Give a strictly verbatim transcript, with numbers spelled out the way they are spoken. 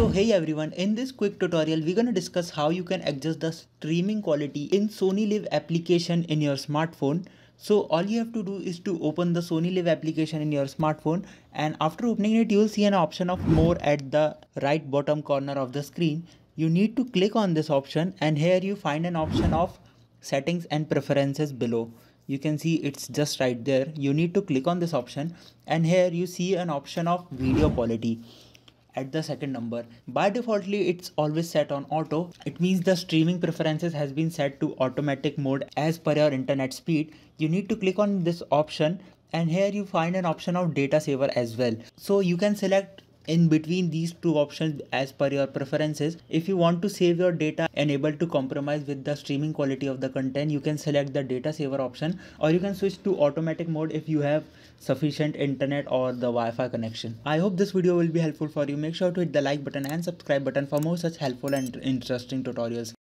So hey everyone, in this quick tutorial we're gonna discuss how you can adjust the streaming quality in SonyLiv application in your smartphone. So all you have to do is to open the SonyLiv application in your smartphone, and after opening it you'll see an option of more at the right bottom corner of the screen. You need to click on this option, and here you find an option of settings and preferences below. You can see it's just right there. You need to click on this option, and here you see an option of video quality at the second number. By defaultly it's always set on auto. It means the streaming preferences has been set to automatic mode as per your internet speed. You need to click on this option, and here you find an option of data saver as well. So you can select in between these two options as per your preferences. If you want to save your data and able to compromise with the streaming quality of the content, you can select the data saver option, or you can switch to automatic mode if you have sufficient internet or the Wi-Fi connection. I hope this video will be helpful for you. Make sure to hit the like button and subscribe button for more such helpful and interesting tutorials.